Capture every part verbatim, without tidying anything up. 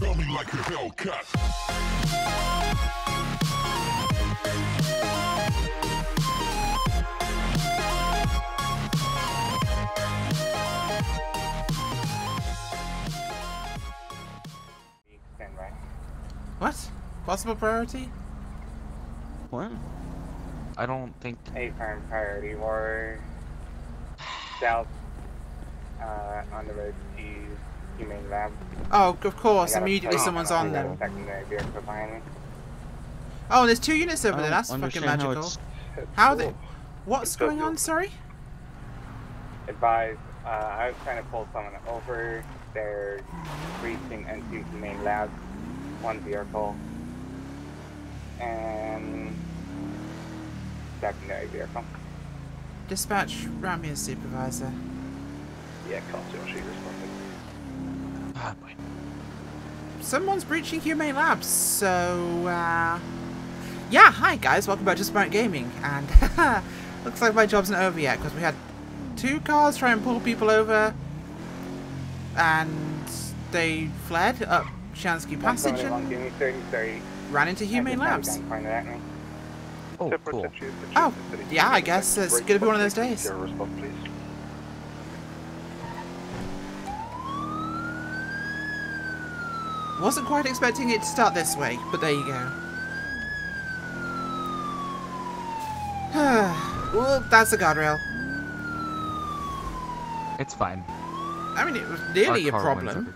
Tell me like a Hellcat. What? Possible priority? What? I don't think a firm priority or south uh, on the road to Humane Labs. Oh, of course! Immediately someone's on them. Oh, there's two units over there. That's fucking magical. How the? What's going on? Sorry. Advise. Uh, I was trying to pull someone over. They're reaching into Humane Labs. One vehicle. And. Secondary vehicle. Dispatch, round me a supervisor. Yeah, can't see what she responded. Ah, boy. Someone's breaching Humane Labs, so, uh... yeah, hi guys, welcome back to Smart Gaming, and looks like my job's not over yet, because we had two cars try and pull people over, and they fled up Chiansky Passage and ran into Humane Labs. Oh, cool. Oh, yeah, I guess it's going to be one of those days. Wasn't quite expecting it to start this way, but there you go. Well, that's a guardrail. It's fine. I mean, it was nearly a problem.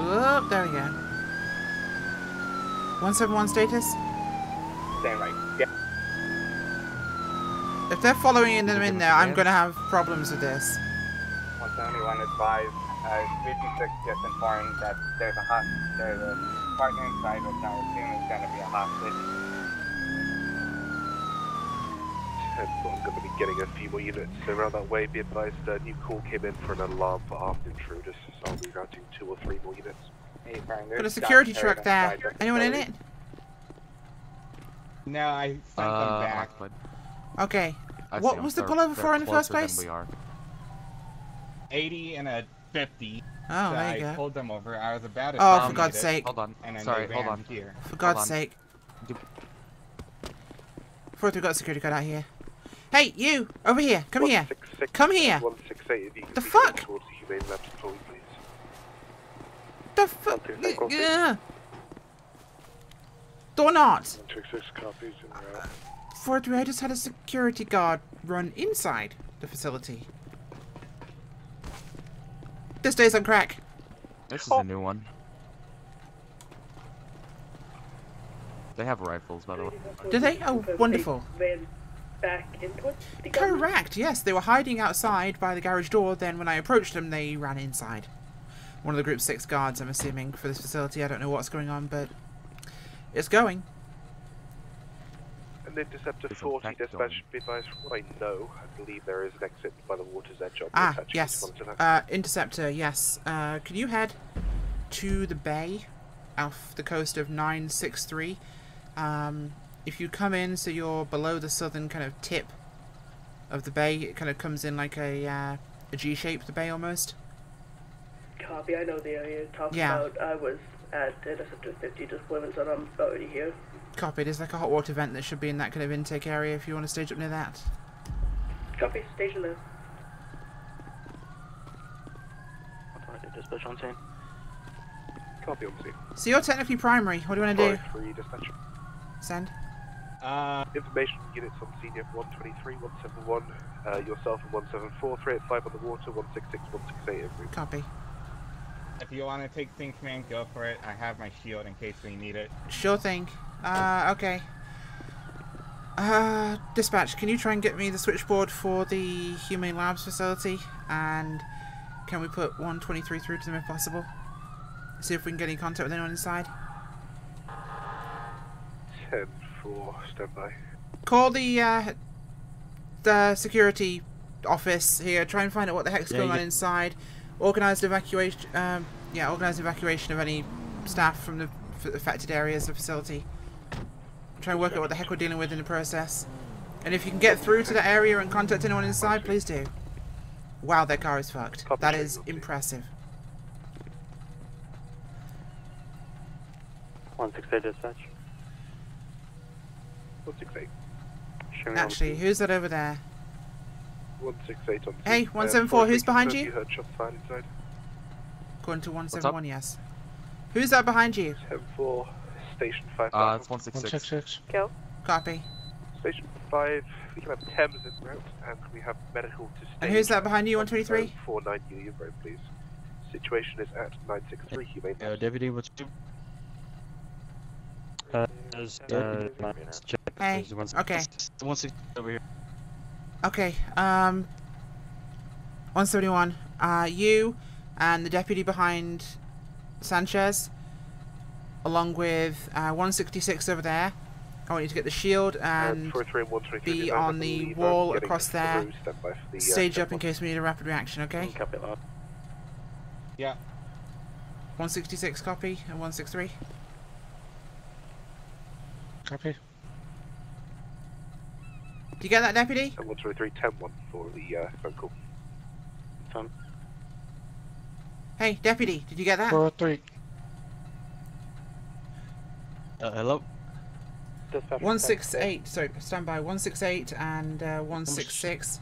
Oh, there we go. one seven one status? Stand right, yeah. If they're following them in there, I'm gonna have problems with this. one seventy-one advised, uh, three two six just informed that there's a hot, there's a partner inside, which I'm assuming is gonna be a hostage. I'm gonna be getting a few more units around that way. Be advised, a new call came in for an alarm for armed intruders, so I'll be routing two or three more units. Hey, Brian, there's Put a security truck there. Anyone in it? No, I sent them uh, back. Okay. I what was the pullover for in the first place? eighty and a fifty. Oh, so there you go. I pulled them over. I was about to. Oh, for God's sake. Hold on. And Sorry, hold on. Here. For God's sake. Forgot we got a security guard out here. Hey, you! Over here! Come here! Come here! The fuck? The fuck? Yeah. Do not! four three, I just had a security guard run inside the facility. This day's on crack. This is a new one. They have rifles, by the way. Do they? Oh, wonderful. Back into it, the Correct, yes. They were hiding outside by the garage door, then when I approached them, they ran inside. One of the group six guards, I'm assuming, for this facility. I don't know what's going on, but it's going. And Interceptor forty, dispatch should be advised from what I know. I believe there is an exit by the water's edge. Ah, yes. Uh, Interceptor, yes. Uh, can you head to the bay off the coast of nine six three? Um... If you come in, so you're below the southern kind of tip of the bay, it kind of comes in like a, uh, a G-shape, the bay almost. Copy, I know the area you're talking yeah. about. I was at Interceptor fifty deployment, and I'm already here. Copy, there's like a hot water vent that should be in that kind of intake area if you want to stage up near that. Copy, station there. Dispatch on scene. Copy, on scene. So you're technically primary, what do you want to do? Primary, dispatch. Send. Uh, information units on scene at one twenty-three, one seventy-one, uh, yourself at one seventy-four, three eighty-five on the water, one sixty-six, one sixty-eight every. Copy. If you want to take thing command, go for it. I have my shield in case we need it. Sure thing. Uh, okay. Uh, dispatch, can you try and get me the switchboard for the Humane Labs facility? And can we put one twenty-three through to them if possible? See if we can get any contact with anyone inside. ten four, standby. Call the uh, the security office here. Try and find out what the heck's yeah, going on inside. Organized evacuation. Um, yeah, organized evacuation of any staff from the affected areas of the facility. Try and work out what the heck we're dealing with in the process. And if you can get through to that area and contact anyone inside, please do. Wow, their car is fucked. That is impressive. one six eight dispatch. one six eight. Actually, who's that over there? one six eight on the... Hey, one seven four, who's behind you? According to one seven one, yes. Who's that behind you? one seven four, station five. Ah, uh, it's one six six. Kill. Copy. Station five, we can have Thames in route, and we have medical to stage. And who's that behind you, one two three? four nine Union Road, please. Situation is at nine six three, Humane Labs. Uh, Deputy, what's your... Uh, uh, hey, okay. Over here. Okay, um, one seventy-one, uh, you and the deputy behind Sanchez, along with uh, one sixty-six over there. I want you to get the shield and be on the wall across there, stage up in case we need a rapid reaction, okay? Yeah. one sixty-six copy, and one sixty-three. Copy. Do you get that, deputy? one two three one zero one for the uh, phone call. Fun. Hey, deputy, did you get that? four oh three. Uh, hello? one six eight, sorry, stand by. one six eight and uh, one six six.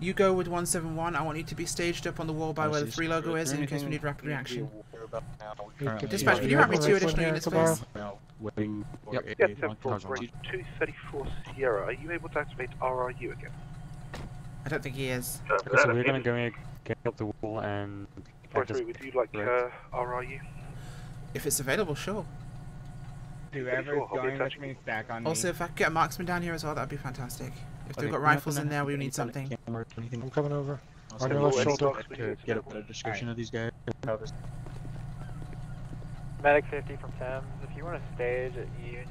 You go with one seven one. I want you to be staged up on the wall by where the three logo is in case we need rapid reaction. Dispatch, can you wrap me two additional units, please? Waiting for yep. a, yeah, two three four Sierra, are you able to activate R R U again? I don't think he is. Uh, okay, so we're going to go in, get up the wall and... four three, would you like uh, R R U? If it's available, sure. Whoever's going with me, stack on me. Also, if I could get a marksman down here as well, that would be fantastic. If they've got rifles in there, we need something. I'm coming over. On your left shoulder. To get a better description of these guys. Medic fifty from Thames. If you want to stage at Union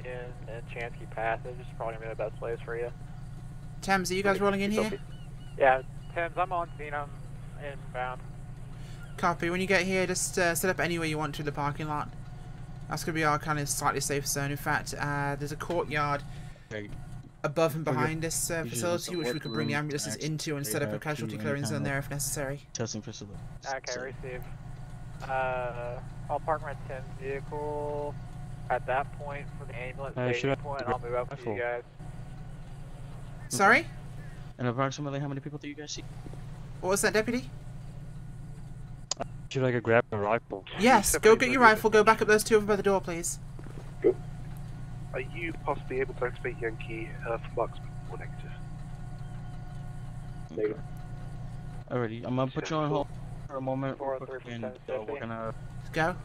and Chiansky Passage, it's probably going to be the best place for you. Thames, are you guys rolling in here? Yeah, Thames, I'm on scene. I'm inbound. Copy. When you get here, just uh, set up anywhere you want to in the parking lot. That's going to be our kind of slightly safe zone. In fact, uh, there's a courtyard above and behind this uh, facility, which we could bring the ambulances into and set up a casualty clearing zone there if necessary. Testing facility. Okay, receive. Uh, I'll park my ten vehicle at that point for the ambulance uh, station point, and I'll move up to you guys. Sorry? And approximately how many people do you guys see? What was that, deputy? Uh, should I go grab a rifle? Yes, go get your rifle, go back up those two over by the door, please. Good. Are you possibly able to activate Yankee uh, for marksman or negative? Negative. Alrighty, I'm going to put you on hold for a moment, and uh, we're gonna go.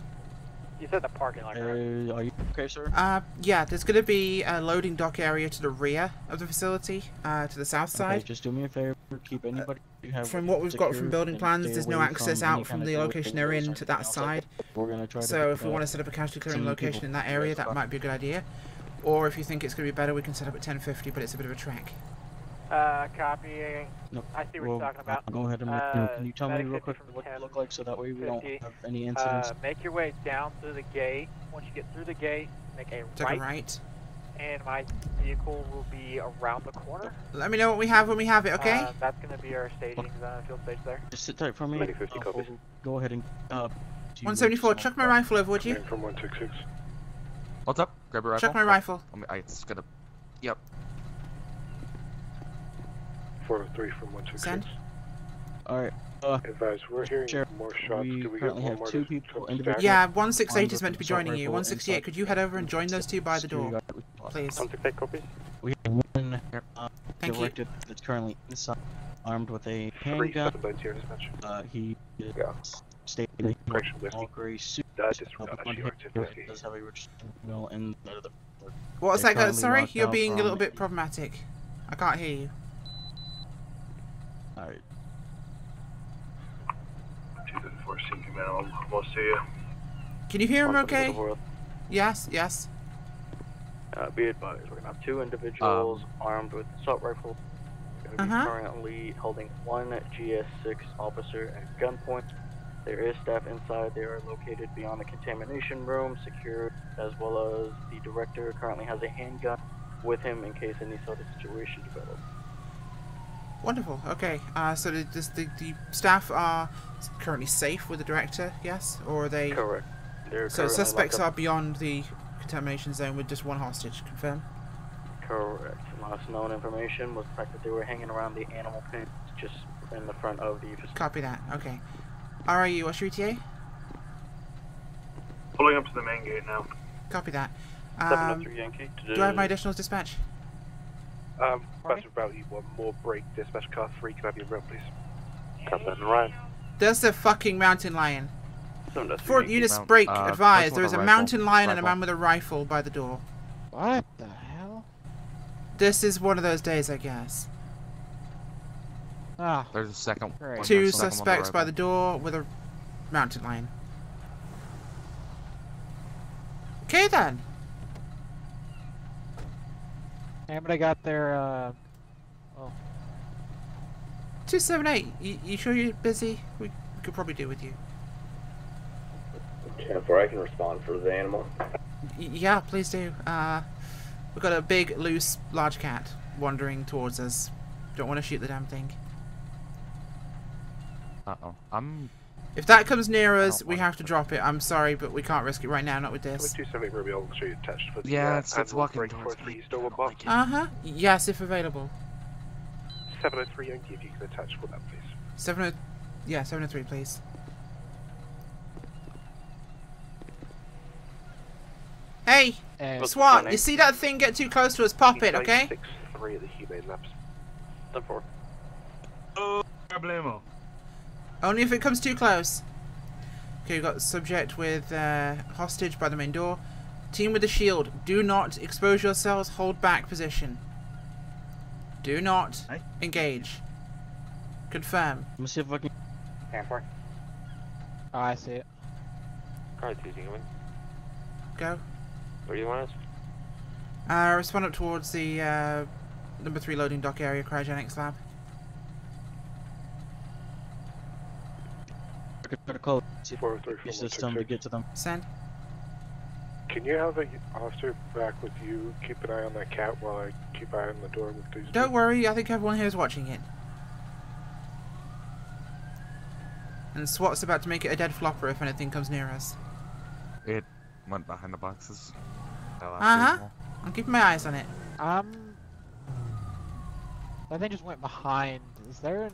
You said the parking lot. Uh, are you okay, sir? Uh, yeah. There's gonna be a loading dock area to the rear of the facility, uh, to the south side. Okay, just do me a favor. Keep anybody. Uh, you have from what we've got from building plans, there's no access out from the location they're in to that side. We're gonna try. So if we want to set up a casualty clearing location in that area, that might be a good idea. Or if you think it's gonna be better, we can set up at ten fifty, but it's a bit of a trek. Uh, copying. Nope. I see what well, you're talking about. Go ahead and uh, can you tell me real quick what it look like so that way we don't have any incidents? Uh, make your way down through the gate. Once you get through the gate, make a Take right. A right. And my vehicle will be around the corner. Let me know what we have when we have it, okay? Uh, that's going to be our staging zone, field stage there. Just sit tight for me. Oh, go ahead and. Uh, one seventy-four, chuck my rifle over, would you? From one sixty-six. What's up? Grab your rifle. Chuck my rifle. Oh, I just gotta. Yep. four oh three from one two six. Alright. Uh, Advise, we're hearing sure. more shots. We, we currently have two people. Yeah, one six eight is meant to be joining you. one sixty-eight, could you head over and join those two by the door? Please. one sixty-eight copies. We have one uh, Thank you. That's currently inside, armed with a handgun. Uh, he is yeah. stating a all gray suit. Uh, does have a rich signal in the... What was that guy? Sorry, you're being a little bit problematic. I can't hear you. Alright. Can you hear him okay? Yes, yes. Uh, be advised, we're going to have two individuals um, armed with assault rifle. We're going to uh-huh. be currently holding one G S six officer at gunpoint. There is staff inside. They are located beyond the contamination room, secured, as well as the director currently has a handgun. with him in case any sort of situation develops. Wonderful. Okay. Uh, so the, the the staff are currently safe with the director, yes, or are they? Correct. They're so suspects are beyond the contamination zone with just one hostage. Confirm. Correct. Last known information was the fact that they were hanging around the animal pen just in the front of the facility. Copy that. Okay. R I U, what's your E T A? Pulling up to the main gate now. Copy that. Um, Yankee. Do I have my additionals dispatch? Um, Special Value one more break. Dispatch car three, can I be real, please? Cut that and run. There's a fucking mountain lion. Fort Eunice break, uh, advised. There is a rifle. mountain lion rifle. and a man with a rifle by the door. What the hell? This is one of those days, I guess. Ah, there's a second. Right. Two there's suspects second by the door with a mountain lion. Okay then. Yeah, but I got their, uh... oh. two seven eight, you, you sure you're busy? We could probably do with you. ten four, I can respond for the animal. Y yeah, please do. Uh, we've got a big, loose, large cat wandering towards us. Don't want to shoot the damn thing. Uh-oh. I'm... If that comes near us, we have to drop it. I'm sorry, but we can't risk it right now, not with this. Yeah, it's, it's walking towards me. Uh-huh. Yes, if available. seven oh three, Yankee, if you can attach for that, please. seven oh... Yeah, seven oh three, please. Hey! Uh, SWAT, you see that thing get too close to us, pop it, okay? six three of the Humane Labs. ten four. Oh, problemo. Only if it comes too close. Okay, we've got subject with uh, hostage by the main door. Team with the shield, do not expose yourselves, hold back position. Do not Aye. engage. Confirm. Let me see if I can... ten four. Oh, I see it. Alright, two zero one. Go. Where do you want us? Uh, respond up towards the uh, number three loading dock area, cryogenics lab. Got to call the system to get to them. Send. Can you have an officer back with you? Keep an eye on that cat while I keep an eye on the door with these. Don't worry, I think everyone here is watching it. And SWAT's about to make it a dead flopper if anything comes near us. It went behind the boxes. Uh huh. I'm keeping my eyes on it. Um. I think it just went behind. Is there an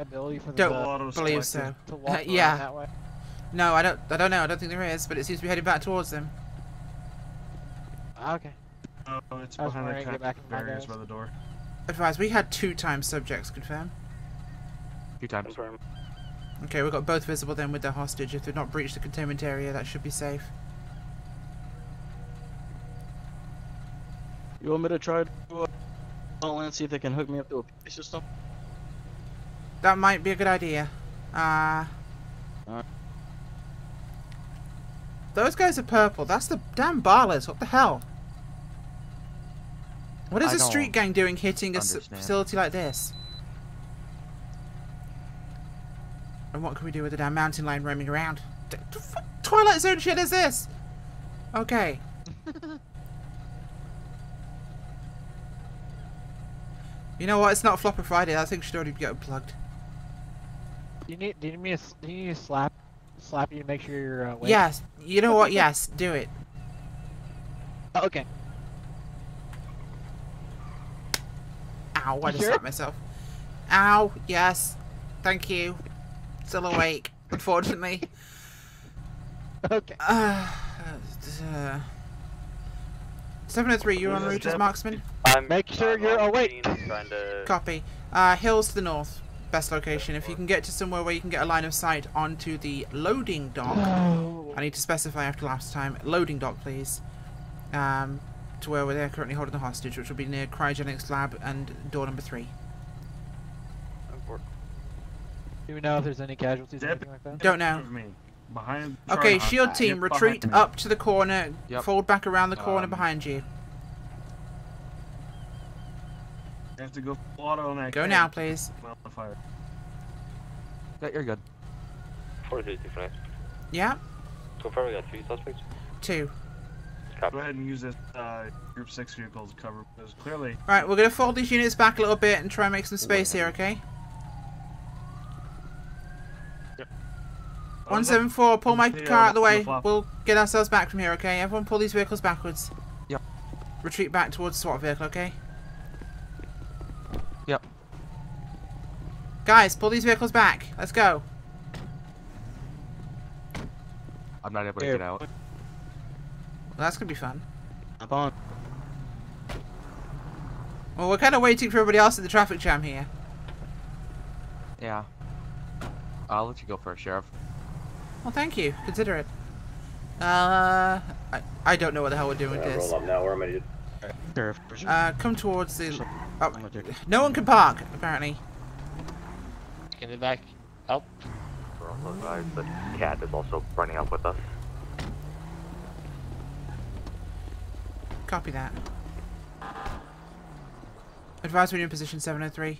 ability for the don't believe so. To walk uh, yeah. That way? No, I don't. I don't know. I don't think there is, but it seems to be headed back towards them. Okay. Oh, it's behind the back barriers by the door. Advise. We had two times subjects confirmed. Two times. Confirm. Okay, we've got both visible then with the hostage. If they've not breached the containment area, that should be safe. You want me to try to call and see if they can hook me up to a P C system? That might be a good idea. Uh, uh, those guys are purple. That's the damn Barlas. What the hell? What is I a street gang doing hitting understand. a facility like this? And what can we do with the damn mountain lion roaming around? What Twilight Zone shit is this? Okay. You know what? It's not Flopper Friday. That thing should already be unplugged. Do you need, do you need me to, do you need to slap, slap you to make sure you're awake? Uh, yes. You know what? Yes. Do it. Oh, okay. Ow. Why did I slap myself? Ow. Yes. Thank you. Still awake, unfortunately. Okay. Uh, uh, seven oh three, you're on route as marksman? I'm, make sure I'm you're awake! To... Copy. Uh, hills to the north. Best location. If you can get to somewhere where you can get a line of sight onto the loading dock. Oh. I need to specify after last time. Loading dock, please. Um, to where they're currently holding the hostage, which will be near cryogenics lab and door number three. Do we know if there's any casualties or anything like that? Don't know. Behind okay, shield team, retreat up to the corner, yep. fold back around the corner um, behind you. I have to go auto on that. Go now, please. Yeah, you're good. four three two five. Yeah? So far we got three suspects? Two. Copy. Go ahead and use this uh, group six vehicle to cover because clearly. All right, we're gonna fold these units back a little bit and try and make some space here, okay? Yep. one seven four, pull my car out of the way. We'll get ourselves back from here, okay? Everyone, pull these vehicles backwards. Yep. Retreat back towards SWAT vehicle, okay? Yep. Guys, pull these vehicles back. Let's go. I'm not able to get out. Well, that's gonna be fun. I'm on. Well, we're kind of waiting for everybody else in the traffic jam here. Yeah. I'll let you go first, Sheriff. Well, thank you. Consider it. Uh, I, I don't know what the hell we're doing with this. Roll up now. Where am I? Sheriff. Uh, come towards the. Oh, no one can park apparently. Can they back up? Advised that Cat is also running up with us. Copy that. Advise we're in position seven oh three.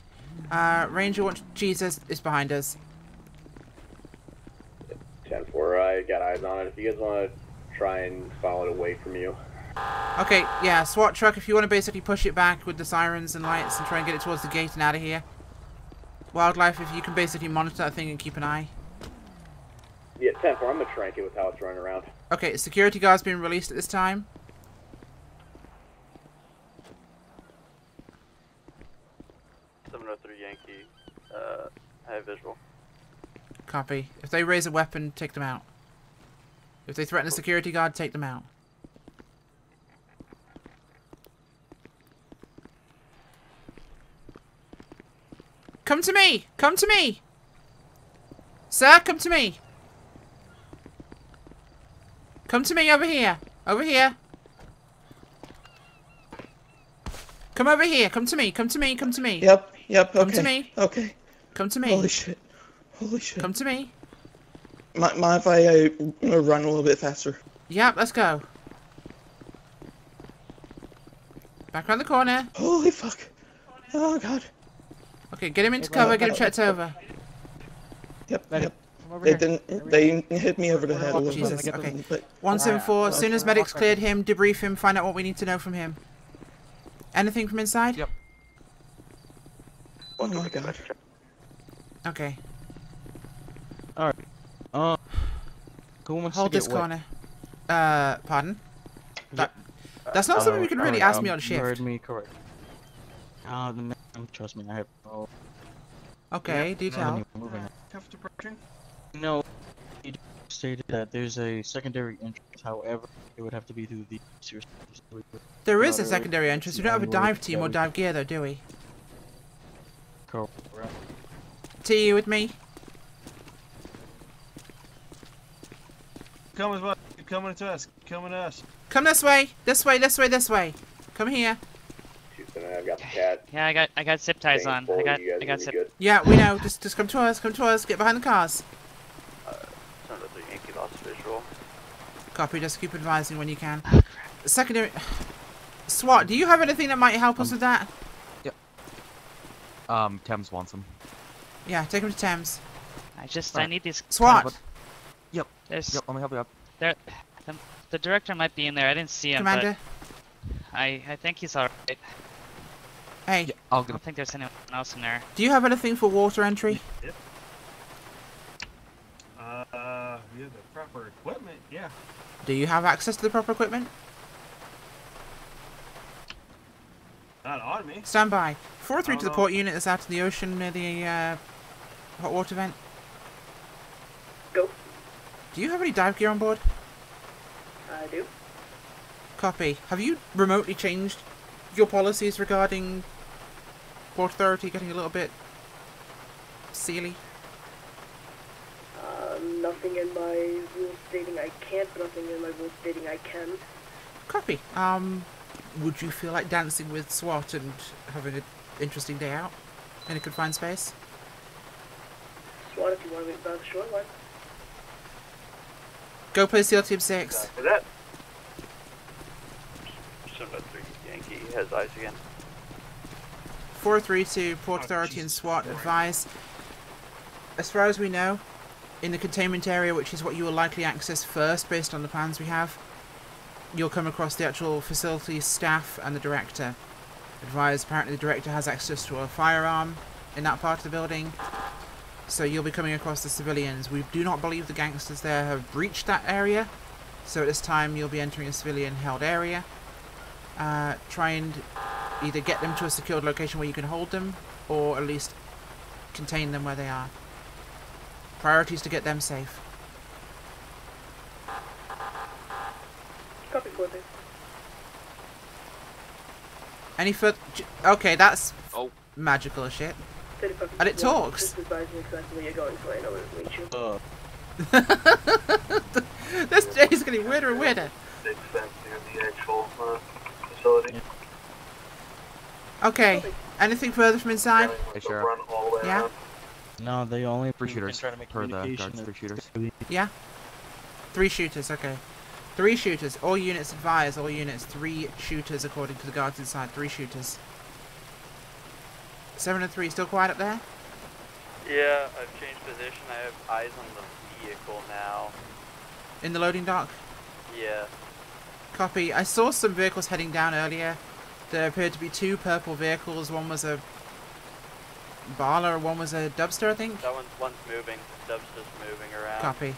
Uh, Ranger wants Jesus is behind us. ten four, I got eyes on it. If you guys want to try and follow it away from you. Okay, yeah, SWAT truck, if you want to basically push it back with the sirens and lights and try and get it towards the gate and out of here. Wildlife, if you can basically monitor that thing and keep an eye. Yeah, ten four, I'm gonna trank it with how it's running around. Okay, security guard's been released at this time. seven oh three Yankee, uh, I have visual. Copy. If they raise a weapon, take them out. If they threaten a security guard, take them out. Come to me! Come to me! Sir, come to me! Come to me over here. Over here. Come over here. Come to me. Come to me. Come to me. Yep. Yep. Okay. Come to me. Okay. Come to me. Holy shit. Holy shit. Come to me. Mind if I uh, run a little bit faster? Yep. Let's go. Back around the corner. Holy fuck. Oh god. Okay. Get him into cover. Get him checked over. Yep. Yep. They here. didn't. They hit me over the head. Oh, a little Jesus. Bit. Okay. But one seven four. As soon as medics cleared him, debrief him. Find out what we need to know from him. Anything from inside? Yep. Oh my god. Okay. All right. Uh. Who wants Hold to get this wet? corner. Uh. Pardon. That, that's not uh, something you can really uh, ask um, me on shift. You heard me correct. Uh, the man, trust me, I have. Oh. Okay. Yep. Detail. No, he stated that there's a secondary entrance, however, it would have to be through the... There is a secondary entrance, we don't have a dive team or dive gear though, do we? Correct. T, you with me? Come as well, keep coming to us, keep coming to us. Come this way, this way, this way, this way. Come here. I've got the cat. Yeah, I got I got zip ties on. I got I got zip. Yeah, we know. Just just come to us, come to us, get behind the cars. Copy, just keep advising when you can. Oh, secondary... SWAT, do you have anything that might help um, us with that? Yep. Um, Thames wants him. Yeah, take him to Thames. I just, right. I need these... SWAT! But... Yep. There's... Yep, let me help you up. There... The, the director might be in there, I didn't see him, Commander? But... I, I think he's alright. Hey. Yeah, I'll get I don't him. think there's anyone else in there. Do you have anything for water entry? Yep. Uh, yeah, the proper equipment, yeah. Do you have access to the proper equipment? Not on me. Stand by. four three to the port unit that's out in the ocean near the uh, hot water vent. Go. Do you have any dive gear on board? I do. Copy. Have you remotely changed your policies regarding Port Authority getting a little bit sealy? Nothing in my rules stating I can't, but nothing in my rules stating I can. Copy. Um, would you feel like dancing with SWAT and having an interesting day out in a confined space? SWAT, if you want to make about the short one. Go play SEAL Team six. For that. seven oh three Yankee has eyes again. four three to Port oh, Authority geez. and SWAT Boring. advise. As far as we know, in the containment area, which is what you will likely access first based on the plans we have, you'll come across the actual facility staff and the director. Advise, apparently the director has access to a firearm in that part of the building, so you'll be coming across the civilians. We do not believe the gangsters there have breached that area, so at this time you'll be entering a civilian-held area. Uh, try and either get them to a secured location where you can hold them, or at least contain them where they are. Priority is to get them safe. Copy, copy. Any further... Okay, that's oh. magical as shit. And it talks! Uh. This day is getting weirder and weirder. Okay, anything further from inside? Hey, sure. Yeah? No, they only for shooters, per the guards for shooters. Yeah? Three shooters, okay. Three shooters. All units advise. All units. Three shooters according to the guards inside. Three shooters. Seven and three. Still quiet up there? Yeah, I've changed position. I have eyes on the vehicle now. In the loading dock? Yeah. Copy. I saw some vehicles heading down earlier. There appeared to be two purple vehicles. One was a baler, one was a dumpster, I think? That one's, one's moving. The dumpster's moving around. Copy.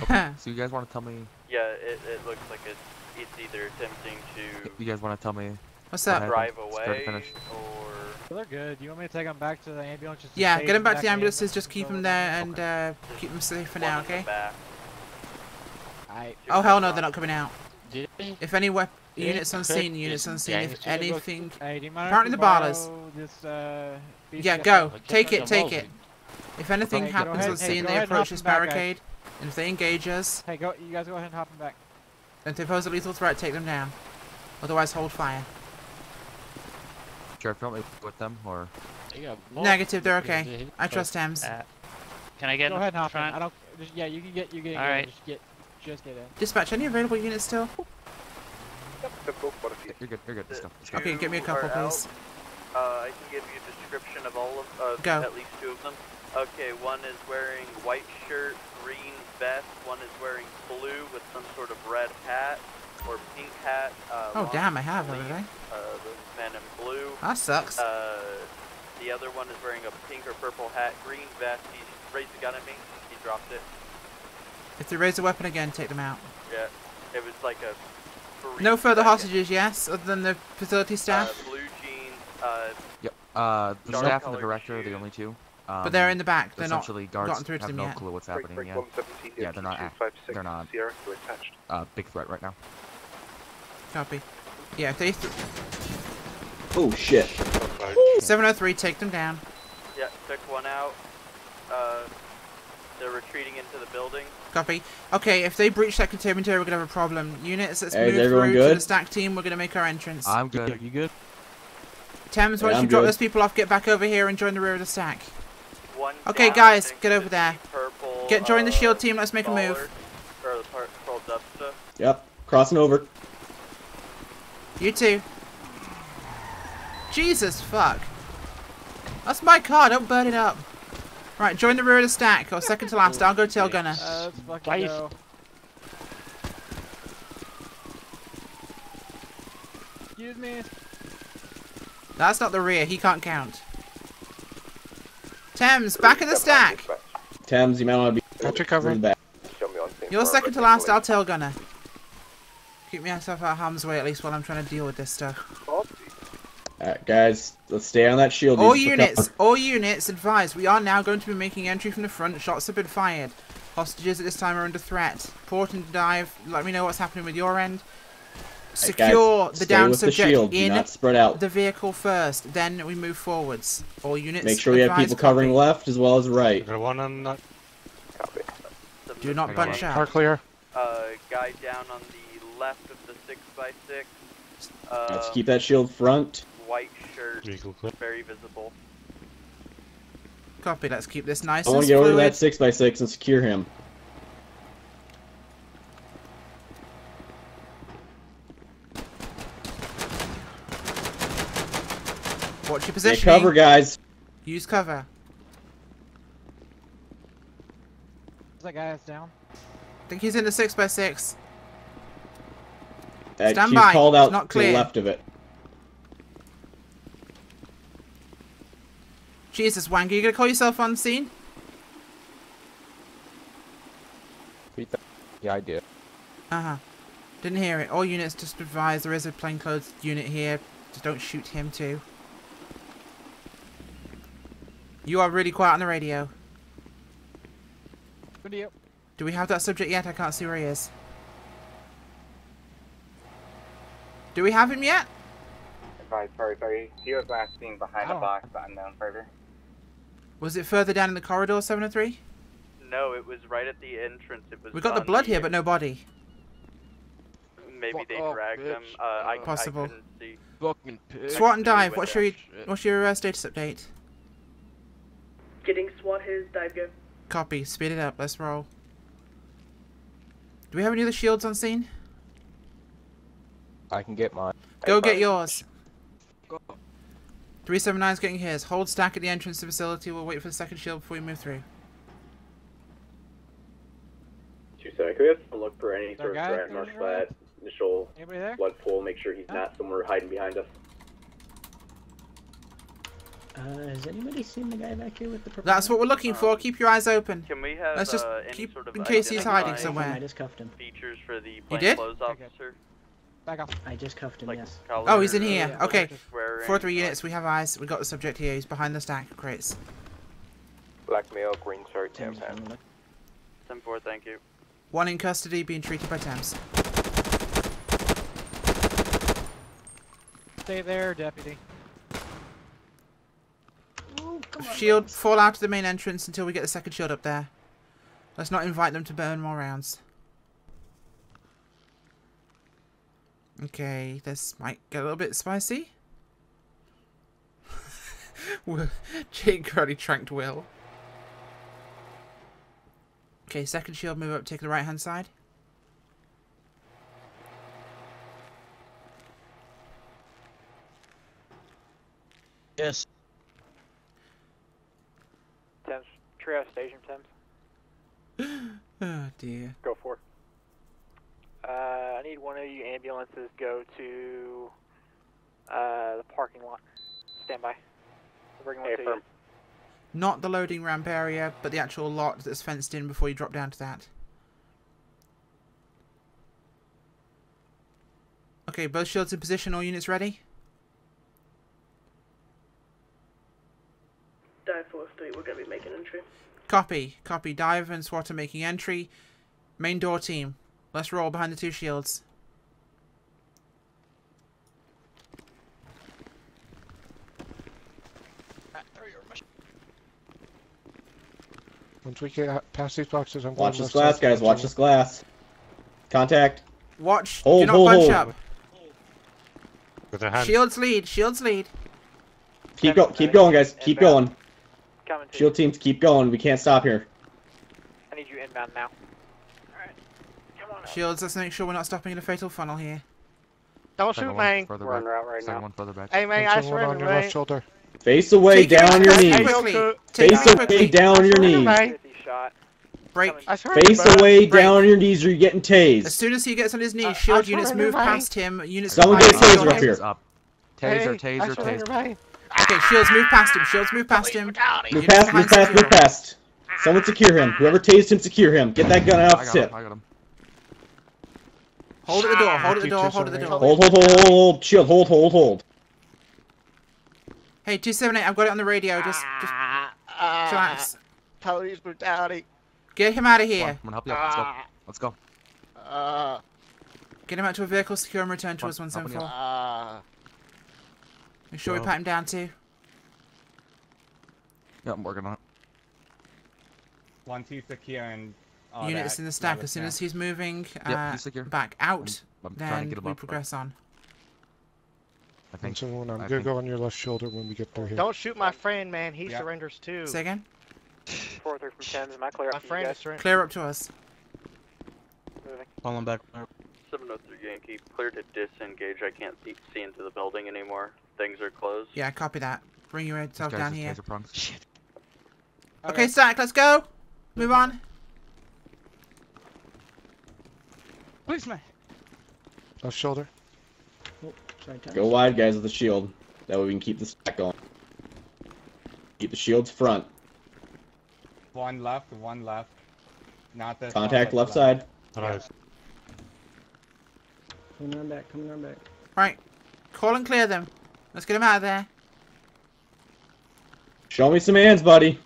Okay, so you guys want to tell me? Yeah, it, it looks like it's, it's either attempting to. You guys want to tell me? What's that? Drive away or? Well, they're good. You want me to take them back to the ambulance? Just yeah, get them back to the ambulances. Just keep them there and okay. uh, keep them safe for now, okay? I, oh hell no, they're not coming out. If any weapon units unseen, units unseen. If anything, apparently the ballers. Uh, yeah, go. Take it, take it. If anything okay, happens unseen, hey, they approach this barricade. And if they engage us... Hey, go, you guys go ahead and hop them back. And if they pose a lethal threat, take them down. Otherwise, hold fire. Sure, if you want me with them, or... Negative, they're okay. I trust Ems. Uh, can I get go in ahead and hop front? I don't, just, yeah, you can get... You can get, right. just get Just get in. Dispatch, any available units still? Yep. You're good, you're good. Let's go. Let's go. Okay, get me a couple, please. Uh, I can give you a description of all of... Uh, go. At least two of them. Okay, one is wearing white shirt, green vest, one is wearing blue with some sort of red hat, or pink hat. Uh, oh damn, I have one, right? Uh, those men in blue. That sucks. Uh, the other one is wearing a pink or purple hat, green vest, he raised a gun at me, he dropped it. If they raise a weapon again, take them out. Yeah, it was like a... No further second. hostages, yes, other than the facility staff? Uh, blue jeans, uh... Yep, uh, the staff and the director are the only two. Um, but they're in the back. They're not gotten through to them yet. Essentially, guards have no clue what's happening break, break yet. Yeah, they're not. They're not. Uh, big threat right now. Copy. Yeah, if they. Th oh shit. seven oh three, take them down. Yeah, took one out. Uh, they're retreating into the building. Copy. Okay, if they breach that containment area, we're gonna have a problem. Units, let's hey, move through good? to the stack team. We're gonna make our entrance. I'm good. Yeah, you good? Thames, why don't yeah, you drop good. those people off? Get back over here and join the rear of the stack. One okay, down, guys, get over there. Purple, get join uh, the shield team. Let's make baller, a move. Or the part, yep, crossing over. You two. Jesus fuck. That's my car. Don't burn it up. Right, join the rear of the stack or second to last. I'll go tail gunner. Uh, let's fucking go. Excuse me. That's not the rear. He can't count. Thames, back of the stack! Thames, you might want to be... Got your cover. You're second to last, I'll tail gunner. Keep myself out of harm's way at least while I'm trying to deal with this stuff. Alright guys, let's stay on that shield. All units, all units, advise, we are now going to be making entry from the front. Shots have been fired. Hostages at this time are under threat. Port and dive, let me know what's happening with your end. Secure right, guys, the down subject the in not spread out. the vehicle first, then we move forwards. All units make sure we have people covering copy. left as well as right. One on the... copy. Do not bunch out. Car clear. Uh, guy down on the left of the six by six. Uh, Let's keep that shield front. White shirt, very visible. Copy, let's keep this nice I and I want to get fluid. over that six by six and secure him. Watch your position. Cover, guys. Use cover. That guy is down. think he's in the six by six. Uh, Stand by. Called out not clear. To the left of it. Jesus, Wang, are you gonna call yourself on scene? Yeah, I did. Uh huh. Didn't hear it. All units just advised there is a plainclothes unit here. Just don't shoot him too. You are really quiet on the radio. Radio. Do we have that subject yet? I can't see where he is. Do we have him yet? Advised Prairie Thirty. He was last seen behind oh. a box at unknown further. Was it further down in the corridor, seven oh three? No, it was right at the entrance. It was. We got the blood the here, but no body. Maybe Fuck they dragged them. Uh, uh, I, possible. I couldn't see. Fucking pig. SWAT and dive. What's your shit. What's your uh, status update? Getting SWAT his dive go. Copy. Speed it up. Let's roll. Do we have any other shields on scene? I can get mine. Go get yours. three seven nine's getting his. Hold stack at the entrance to the facility. We'll wait for the second shield before we move through. Two seconds. Can we have to look for any sort of threat? Mark that initial blood pool. Make sure he's not somewhere hiding behind us. Uh, has anybody seen the guy back here with the purple? That's what we're looking for. Um, keep your eyes open. Can we have Let's just uh, any keep sort of in case he's hiding somewhere. I just cuffed him. Features for the you did? Officer. Back up. I just cuffed him, like, yes. Oh, he's in here. Yeah. Okay. Four three units. We have eyes. We got the subject here. He's behind the stack of crates. Black male, green shirt, Thames. ten four, thank you. One in custody, being treated by Thames. Stay there, deputy. Shield, fall out of the main entrance until we get the second shield up there. Let's not invite them to burn more rounds. Okay, this might get a little bit spicy. Jake Crowley tranked Will. Okay, second shield, move up, take the right hand side. Yes. Thames, triage station, Thames. Oh dear. Go for. Uh, I need one of you ambulances go to uh, the parking lot. Stand by. Bring one hey, to you. Not the loading ramp area, but the actual lot that's fenced in before you drop down to that. Okay, both shields in position. All units ready? Dive four three, we're going to be making entry. Copy. Copy. Dive and SWAT are making entry. Main door team. Let's roll behind the two shields. Once we get past these boxes, I'm watch going this glass, guys. Watch this glass. Contact. Watch. Hold, Do not hold, bunch hold. Up. Hold. Shields lead. Shields lead. Keep going. Keep going, guys. Inbound. Keep going. Shield teams, keep going. We can't stop here. I need you inbound now. Shields, let's make sure we're not stopping in a fatal funnel here. Don't shoot, man. We're on route right now. One further back. Hey, man, I surrender, on your left shoulder. Face away, down your knees. Face away, down your knees. Break. Face away, down your knees, or you're getting tased. As soon as he gets on his knees, shield units move past him. Units Someone get a taser up here. Taser, taser, taser. Okay, shields move past him. Shields move past him. Move past, move past, move past. Someone secure him. Whoever tased him, secure him. Get that gun out of tip. I got him. Hold at the door, hold at the door, hold at the door. Hold, hold, hold, hold, hold. Shield, hold, hold, hold. Hey, two seven eight, I've got it on the radio. Just, just. Relax. Police brutality. Get him out of here. I'm gonna help you out. Let's go. Let's go. Get him out to a vehicle, secure and return to us one seven four. Make sure we pat him down too. Yeah, I'm working on it. One, two, secure and. All units that, in the stack. As soon as he's moving uh, yep, back out, I'm, I'm then we up, progress right. on. I think. I'm gonna think. go on your left shoulder when we get through here. Don't shoot my friend, man. He yeah. surrenders too. Say again. Four three from ten. Am I clear up? My to friend is surrendering. Clear up to us. Falling back. seven oh three Yankee. Clear to disengage. I can't see, see into the building anymore. Things are closed. Yeah, copy that. Bring your yourself down here. Shit. Okay, okay, stack. Let's go. Move on. Policeman! Left shoulder. Oh, sorry, Go wide, guys, with the shield. That way we can keep the stack going. Keep the shield's front. One left, one left. Not this. Contact left, left side. Alright. Coming on back, coming on back. Alright. Call and clear them. Let's get them out of there. Show me some hands, buddy.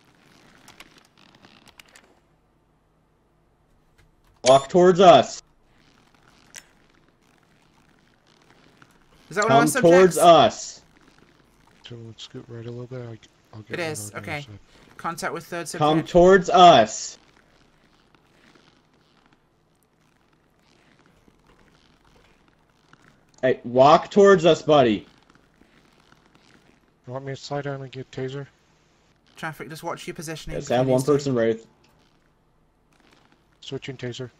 Walk towards us. Is that one of our subjects? Come towards us. So let's scoot right a little bit. I'll get it is. Okay. Contact with third subject. Come towards us. Hey, walk towards us, buddy. You want me to slide down and get taser? Traffic, just watch your positioning. Yes, I have one person right. Switching taser.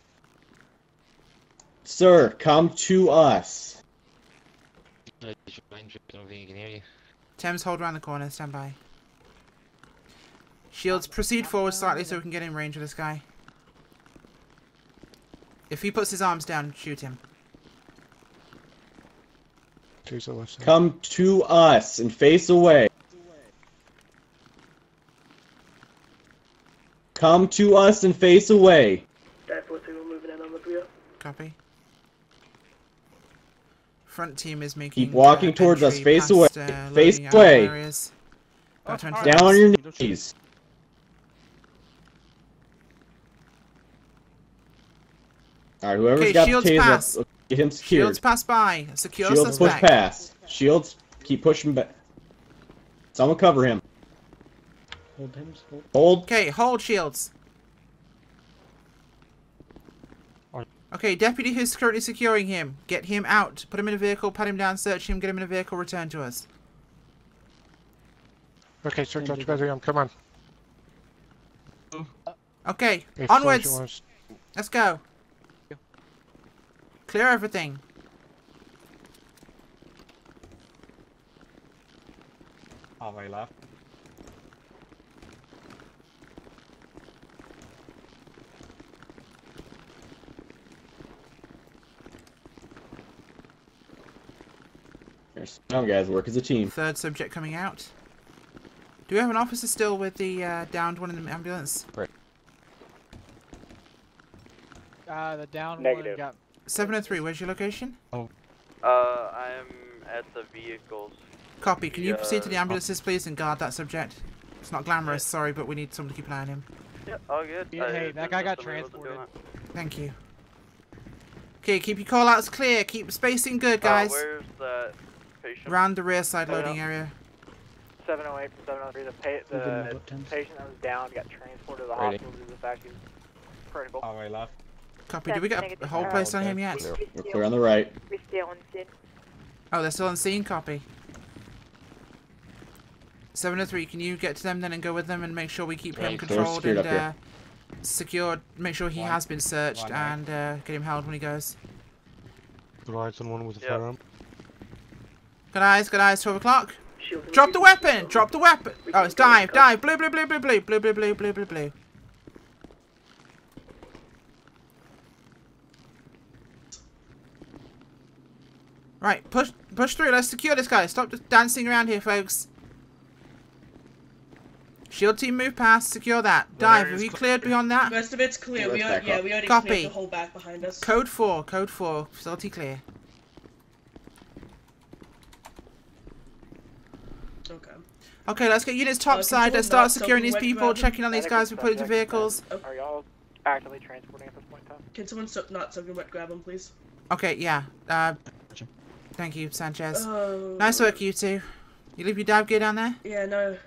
Sir, come to us. I don't think you can hear you. Thames, hold around the corner. Stand by. Shields, proceed forward slightly so we can get in range of this guy. If he puts his arms down, shoot him. Taser left side. Come to us and face away. Come to us and face away. Copy. Front team is making. Keep walking towards us. Face away. Uh, face away. Oh, down right. on your knees. All right, whoever's okay, got shields the taser, pass. Get him secured. Shields pass by. Secure shields suspect. Shields push pass. Shields keep pushing back. Someone cover him. Hold him. Hold. hold. Okay, hold shields. Okay, deputy who's currently securing him. Get him out. Put him in a vehicle, pat him down, search him, get him in a vehicle, return to us. Okay, search out him. Come on. Okay, if onwards. Let's go. Clear everything. Halfway left. Now guys, work as a team. Third subject coming out. Do we have an officer still with the uh, downed one in the ambulance? Right. Uh, the downed Negative. one got... seven oh three, where's your location? Oh. Uh, I'm at the vehicles. Copy, can the, you proceed to the ambulances uh, please and guard that subject? It's not glamorous, sorry, but we need someone to keep an eye on him. Yeah, all good. Yeah, hey, I, that guy got transported. Thank you. Okay, keep your call-outs clear, keep spacing good, guys. Uh, where's the... Patient. Around the rear side loading area. seven oh eight from seven oh three, the, pa the patient that was down got transported to the Ready. hospital to the vacuum. Critical. All right, left. Copy, do we got a whole place on him yet? We're clear on the right. We're still on scene. Oh, they're still on scene, copy. seven oh three, can you get to them then and go with them and make sure we keep right. him controlled and uh, secured, make sure he one. has been searched one, and uh, get him held when he goes. Right on one with the yep. firearm. Good eyes, good eyes, twelve o'clock. Drop the weapon, drop the weapon. Oh, it's dive, dive, blue, blue, blue, blue, blue, blue, blue, blue, blue, blue, blue. Right, push, push through, let's secure this guy. Stop just dancing around here, folks. Shield team move past, secure that. Dive, have you cleared beyond that? Most of it's clear, we are, yeah, we already Copy. cleared the whole back behind us. Code four, code four, facility clear. Okay, let's get units topside. Let's start securing these people, checking on these guys we put into vehicles. Are y'all actively transporting at this point in time? Can someone so not something wet grab them, please? Okay, yeah. Uh, thank you, Sanchez. Uh, nice work, you two. You leave your dive gear down there? Yeah, no.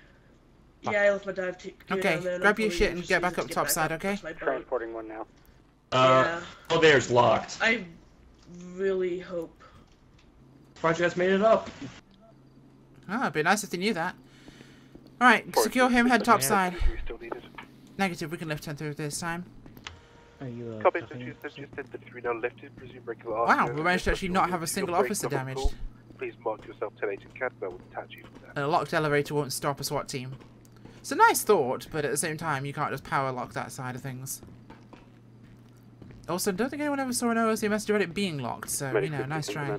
Yeah, I left my dive gear down there. Okay, grab your shit and get back up topside, okay? Transporting one now. Uh, oh, there's locked. I really hope. Project's made it up. Oh, it'd be nice if they knew that. Alright, secure him, head topside. Negative, we can lift him through this time. Are you, uh, Copy, so you suggested that we now lift him, presume regular Wow, we managed to actually not have a single officer damaged. Please mark yourself ten eight and cat, that will detach you from that. A locked elevator won't stop a SWAT team. It's a nice thought, but at the same time, you can't just power lock that side of things. Also, don't think anyone ever saw an O S C message about it being locked, so, you know, nice try.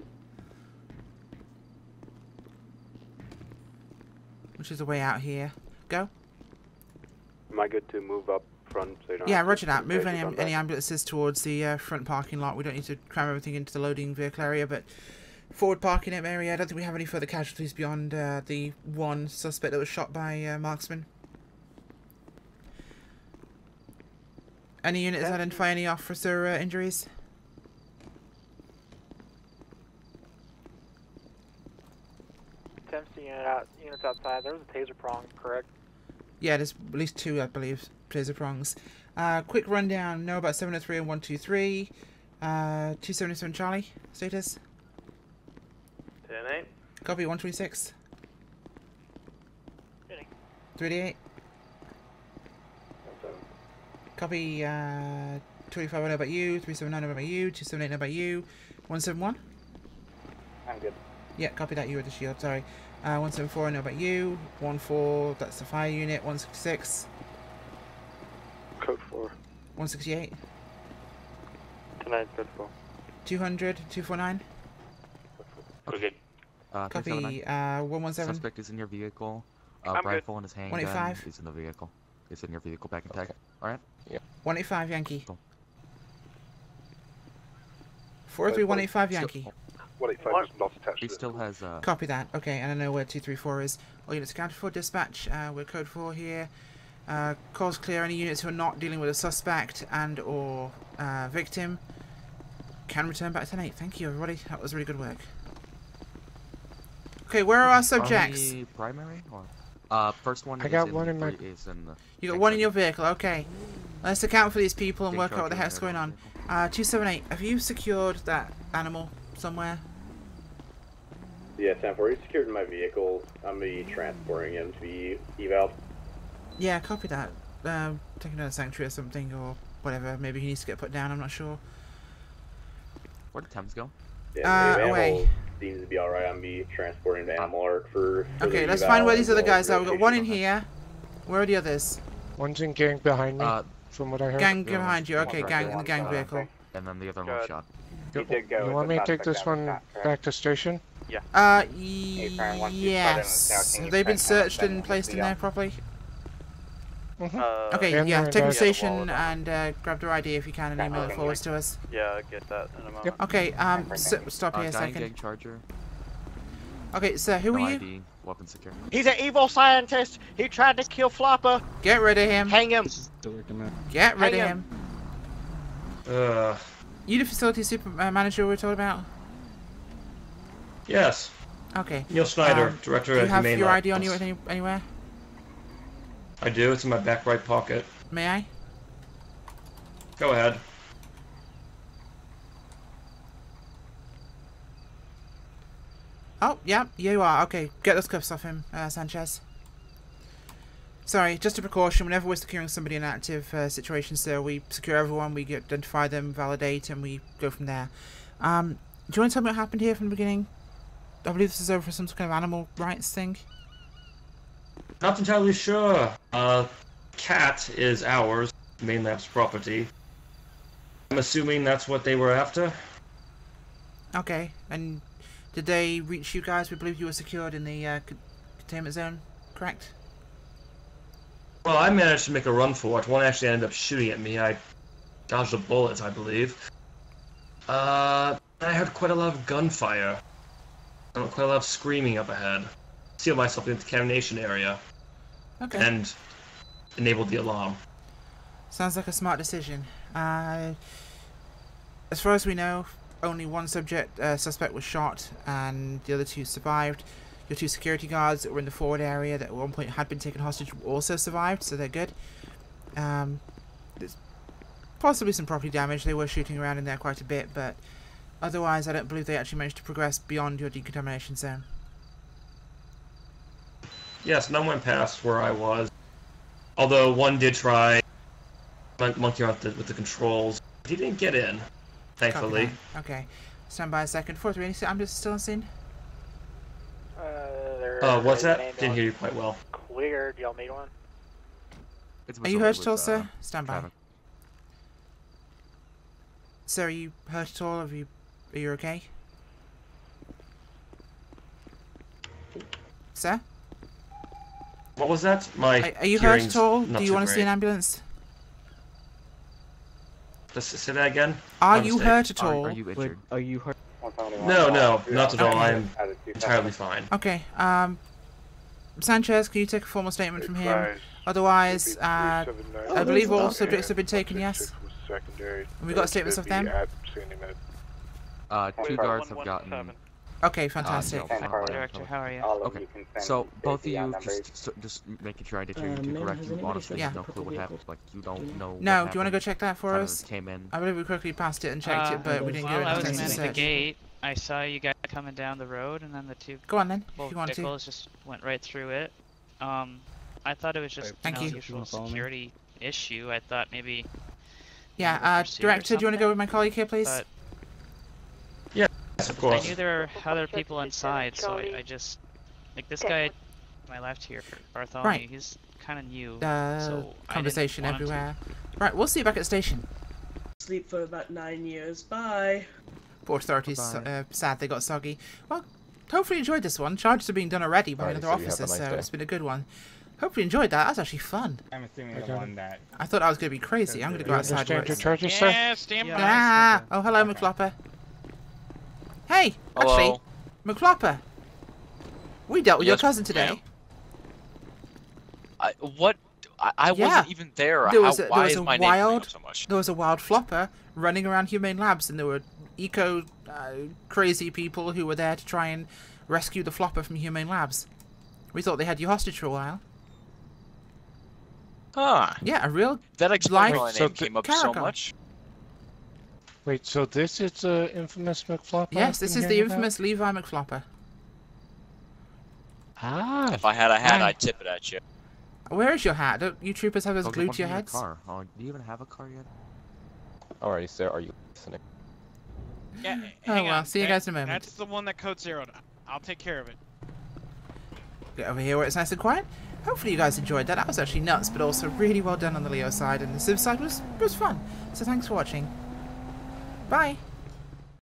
Which is the way out here. Go. Am I good to move up front? So you don't yeah, roger that. Move any, any ambulances towards the uh, front parking lot. We don't need to cram everything into the loading vehicle area, but forward parking area, I don't think we have any further casualties beyond uh, the one suspect that was shot by uh, marksman. Any units yeah. identify any officer uh, injuries? Attempts to unit out, units outside. There was a taser prong, correct? Yeah, there's at least two, I believe, taser prongs. Uh, quick rundown. Know about seven oh three and one two three. Uh, two seventy-seven Charlie, status? ten eight. Copy, one twenty-six. three eight. Copy, uh, twenty-five I know about you, three seven nine I know about you, two seven eight I know about you, one seven one? I'm good. Yeah, copy that, you with the shield, sorry. Uh, one seven four I know about you, one four, that's the fire unit, one six six. Code four. one sixty-eight. Tonight, code four. two hundred, two forty-nine? Code good. Uh, copy, uh, one one seven. Suspect is in your vehicle, uh, rifle in his handgun is in the vehicle. It's in your vehicle, back in tech. Okay. Alright? Yeah. one eighty-five Yankee. Cool. four three one eight five Yankee. one eighty-five is not attached. He still has uh... Copy that. Okay, and I know where two three four is. All units accounted for. Dispatch, uh, we're code four here. Uh, calls clear. Any units who are not dealing with a suspect and or uh, victim can return back to ten eight. Thank you, everybody. That was really good work. Okay, where are our subjects? Are we primary or... Uh, first one I got one in my... is in the... You got one in your vehicle, okay. Let's account for these people and work out what the heck's going on. Uh, two seven eight, have you secured that animal somewhere? Yeah, ten four, he's secured in my vehicle. I'm be transporting him to the eval. Yeah, copy that. Um, take him to the sanctuary or something, or whatever. Maybe he needs to get put down, I'm not sure. Where did Thames go? Yeah, uh, away. Seems to be alright. I'm be transporting the animal arc for. for okay, let's find where these other guys are. We've got one in here. Where are the others? One's in gang behind me, uh, from what I heard. Gang behind you, okay, gang in the gang vehicle. And then the other one shot. You want me to take this one back to station? Yeah. Uh, yes. They've been searched and placed in there properly? Mm-hmm. Okay, yeah, take them to station and uh, grab their I D if you can and email it forwards to us. Yeah, get that in a moment. Yep. Okay, um, so, stop uh, here a second. Charger. Okay, sir, who no are you? I D. Weapon secure. He's an evil scientist. He tried to kill Flopper. Get rid of him. Hang him. Get rid Hang of him. him. Uh. You the facility super uh, manager we were talking about? Yes. Okay. Neil Snyder, um, director of Humane Labs. Do you have your I D on you any, anywhere? I do, it's in my back right pocket. May I? Go ahead. Oh, yeah, you are. Okay, get those cuffs off him, uh, Sanchez. Sorry, just a precaution. Whenever we're securing somebody in an active uh, situation, sir, we secure everyone, we identify them, validate, and we go from there. Um, do you want to tell me what happened here from the beginning? I believe this is over some kind of animal rights thing. Not entirely sure. Uh, cat is ours, Humane Labs property. I'm assuming that's what they were after. Okay, and did they reach you guys? We believe you were secured in the uh, containment zone, correct? Well, I managed to make a run for it. One actually ended up shooting at me. I dodged the bullets, I believe. Uh, I heard quite a lot of gunfire. I heard quite a lot of screaming up ahead. Seal myself in the contamination area, okay, and enabled the alarm. Sounds like a smart decision. Uh, as far as we know, only one subject uh, suspect was shot, and the other two survived. Your two security guards that were in the forward area that at one point had been taken hostage also survived, so they're good. Um, there's possibly some property damage. They were shooting around in there quite a bit, but otherwise I don't believe they actually managed to progress beyond your decontamination zone. Yes, none went past where I was. Although one did try monkey out the, with the controls. He didn't get in, thankfully. Okay, stand by a second. four three eight, I'm just still on scene. Uh, uh what's that? Didn't hear you quite well. Clear, do y'all need one? Are you heard still, sir? Stand by. So, are you hurt at all? Have you, are you okay? Sir? What was that? My Are, are you hurt at all? Do you want to see an ambulance? Just say that again. Are you hurt at all? Are you injured? Are you hurt? No, no, not at all. I am entirely fine. Okay, um... Sanchez, can you take a formal statement from him? Otherwise, uh, I believe all subjects have been taken, yes? Have we got statements of them? Uh, two guards have gotten... Okay, fantastic. Uh, no, Director, how are you? Okay, so both of you just so, just making sure I did your two correctly. Honestly, yeah. No clue what happened. Like you don't know. No, what do you want to go check that for us? Came in. I believe we quickly passed it and checked uh, it, but we didn't well, go into the search. While I was manning the gate, I saw you guys coming down the road, and then the two go on then. If you want vehicles to. Just went right through it. Um, I thought it was just an unusual security issue. I thought maybe. Yeah, uh, Director, do you want to go with my colleague here, please? But, yeah. Yes, of course. I knew there were other people inside, so I, I just like this guy to my left here, Bartholomew. Right. He's kind of new. Uh, so conversation everywhere. Right, we'll see you back at the station. Sleep for about nine years. Bye. Port Authority's uh, sad they got soggy. Well, hopefully you enjoyed this one. Charges are being done already by right, another so officer, nice so day. It's been a good one. Hopefully you enjoyed that. That's actually fun. I'm assuming okay. I won that. I thought I was going to be crazy. I'm going to go outside. Charges, sir? Yeah, stand by. Ah, oh hello, okay. McFlopper. Hey, hello. Actually, McFlopper, we dealt with yes, your cousin today. I, what? I, I yeah. wasn't even there. There was a, How, there was a wild, so much? There was a wild flopper running around Humane Labs, and there were eco uh, crazy people who were there to try and rescue the flopper from Humane Labs. We thought they had you hostage for a while. Huh? Yeah, a real that explains why so name came up caracal. So much. Wait, so this is the uh, infamous McFlopper? Yes, this is the infamous about? Levi McFlopper. Ah! If I had a hat, yeah. I'd tip it at you. Where is your hat? Don't you troopers have us oh, glued to your heads? Car. Oh, do you even have a car yet? Alrighty, sir, are you listening? Yeah, oh, well, on. see you guys in a moment. That's the one that code zeroed. I'll take care of it. Get over here where it's nice and quiet. Hopefully you guys enjoyed that. That was actually nuts, but also really well done on the Leo side, and the Civ side was, was fun. So thanks for watching. Bye.